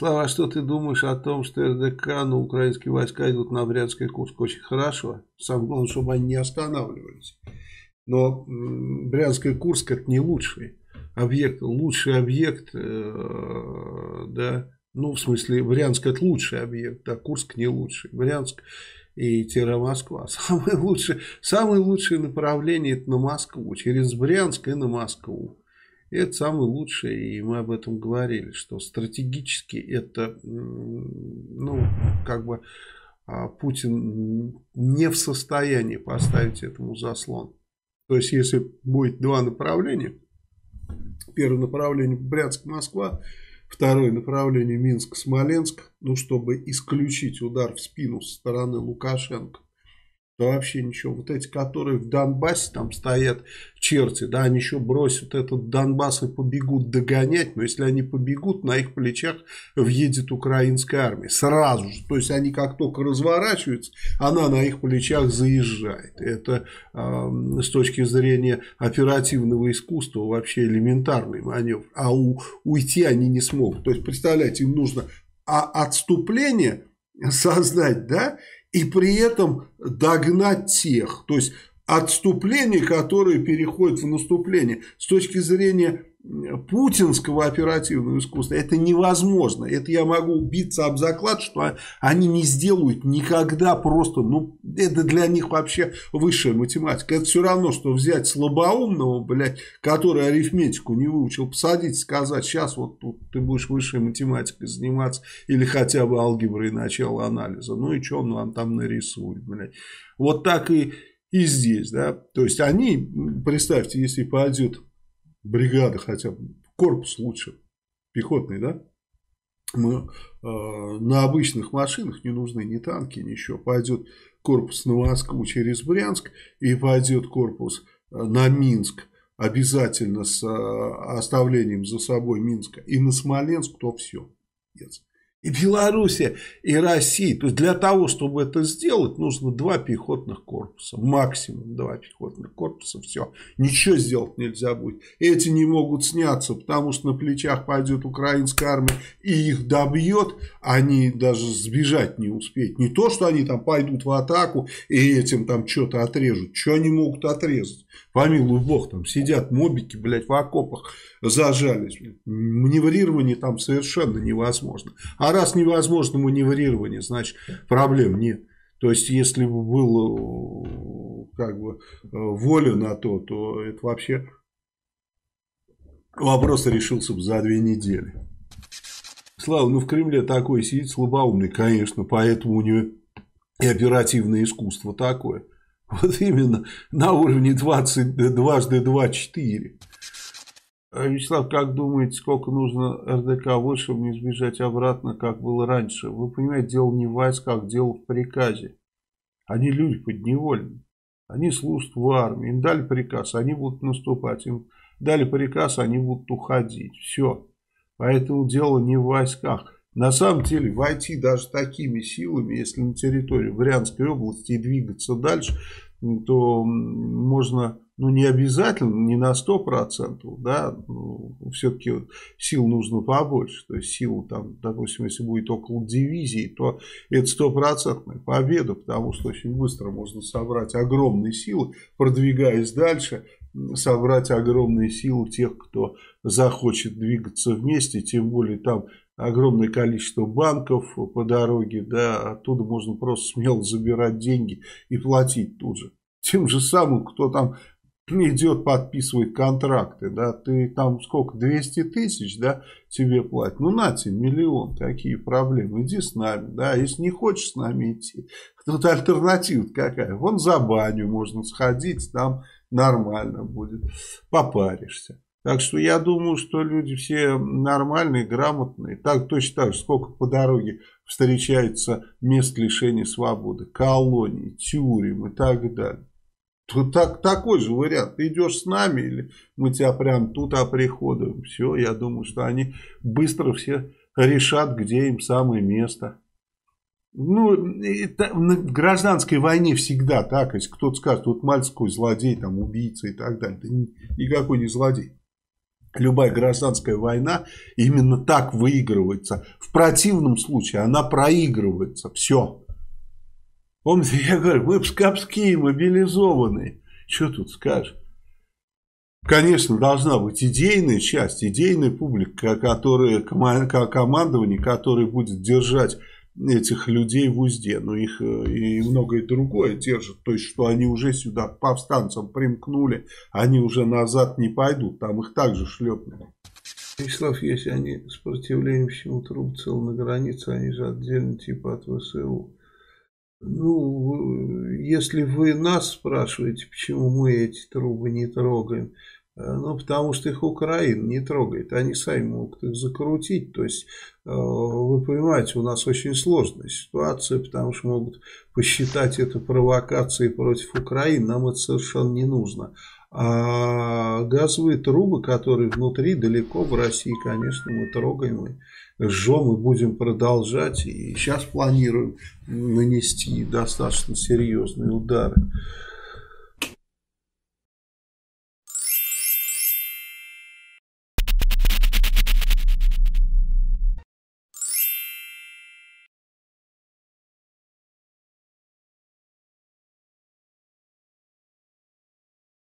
Слава, а что ты думаешь о том, что РДК, украинские войска идут на Брянск и Курск? Очень хорошо. Самое главное, чтобы они не останавливались. Но Брянск и Курск — это не лучший объект. Лучший объект, да, ну, в смысле, Брянск — это лучший объект, а Курск не лучший. Брянск и Москва. Самое лучшее направление — это на Москву. Через Брянск и на Москву. Это самое лучшее, и мы об этом говорили, что стратегически это, ну, как бы Путин не в состоянии поставить этому заслон. То есть, если будет два направления, первое направление — Брянск-Москва, второе направление — Минск-Смоленск, ну, чтобы исключить удар в спину со стороны Лукашенко, то вообще ничего. Вот эти, которые в Донбассе там стоят, черти, да, они еще бросят этот Донбасс и побегут догонять. Но если они побегут, на их плечах въедет украинская армия. Сразу же. То есть они как только разворачиваются, она на их плечах заезжает. Это с точки зрения оперативного искусства вообще элементарный маневр. А уйти они не смогут. То есть, представляете, им нужно отступление создать, да, и при этом догнать тех. То есть отступление, которое переходит в наступление. С точки зрения путинского оперативного искусства это невозможно. Это я могу биться об заклад, что они не сделают никогда просто. Ну, это для них вообще высшая математика. Это все равно, что взять слабоумного, блядь, который арифметику не выучил, посадить и сказать: сейчас вот тут ты будешь высшей математикой заниматься или хотя бы алгеброй начала анализа. Ну и что он вам там нарисует, блядь. Вот так и здесь, да. То есть они, представьте, если пойдет бригада хотя бы, корпус лучше, пехотный, да? Мы на обычных машинах, не нужны ни танки, ничего. Пойдет корпус на Москву через Брянск и пойдет корпус на Минск, обязательно с оставлением за собой Минска, и на Смоленск, то все. Yes. И Белоруссия, и Россия. То есть для того, чтобы это сделать, нужно два пехотных корпуса. Максимум два пехотных корпуса. Все. Ничего сделать нельзя будет. Эти не могут сняться, потому что на плечах пойдет украинская армия и их добьет. Они даже сбежать не успеют. Не то, что они там пойдут в атаку и этим там что-то отрежут. Что они могут отрезать? Помилуй бог, там сидят мобики, блядь, в окопах зажались. Маневрирование там совершенно невозможно. А раз невозможно маневрирование, значит, проблем нет. То есть, если бы было как бы воля на то, то это вообще вопрос решился бы за 2 недели. Слава, ну в Кремле такой сидит слабоумный, конечно, поэтому у него и оперативное искусство такое. Вот именно на уровне 2×2=4. Вячеслав, как думаете, сколько нужно РДК выше, чтобы не сбежать обратно, как было раньше? Вы понимаете, дело не в войсках, дело в приказе. Они люди подневольные. Они служат в армии. Им дали приказ, они будут наступать. Им дали приказ, они будут уходить. Все. Поэтому дело не в войсках. На самом деле, войти даже такими силами, если на территорию Брянской области и двигаться дальше, то можно, ну, не обязательно, не на 100%, да, ну, все-таки сил нужно побольше. То есть силу там, допустим, если будет около дивизии, то это 100% победа, потому что очень быстро можно собрать огромные силы, продвигаясь дальше, собрать огромные силы тех, кто захочет двигаться вместе, тем более там огромное количество банков по дороге, да, оттуда можно просто смело забирать деньги и платить тут же. Тем же самым, кто там идет, подписывает контракты, да, ты там сколько, 200 тысяч, да, тебе платят, ну на тебе 1 миллион, какие проблемы, иди с нами, да, если не хочешь с нами идти, тут альтернатива какая, вон за баню можно сходить, там нормально будет, попаришься. Так что я думаю, что люди все нормальные, грамотные. Так, точно так же, сколько по дороге встречается мест лишения свободы. Колонии, тюрем и так далее. Такой же вариант. Ты идешь с нами или мы тебя прям тут оприходуем. Все, я думаю, что они быстро все решат, где им самое место. Ну, это, на гражданской войне всегда так. Если кто-то скажет, вот Мальской злодей, там убийца и так далее. Да никакой не злодей. Любая гражданская война именно так выигрывается. В противном случае она проигрывается. Все. Помните, я говорю, мы пскапские, мобилизованные. Что тут скажешь? Конечно, должна быть идейная часть, идейная публика, которая, командование, которое будет держать этих людей в узде. Но их и многое другое держит. То есть, что они уже сюда к повстанцам примкнули, они уже назад не пойдут, там их также шлепнули. Вячеслав, если они сопротивлением всему труб цел на границе, они же отдельно типа от ВСУ. Ну, если вы нас спрашиваете, почему мы эти трубы не трогаем, ну, потому что их Украина не трогает, они сами могут их закрутить, то есть, вы понимаете, у нас очень сложная ситуация, потому что могут посчитать это провокацией против Украины, нам это совершенно не нужно. А газовые трубы, которые внутри, далеко в России, конечно, мы трогаем и жжем, и будем продолжать, и сейчас планируем нанести достаточно серьезные удары.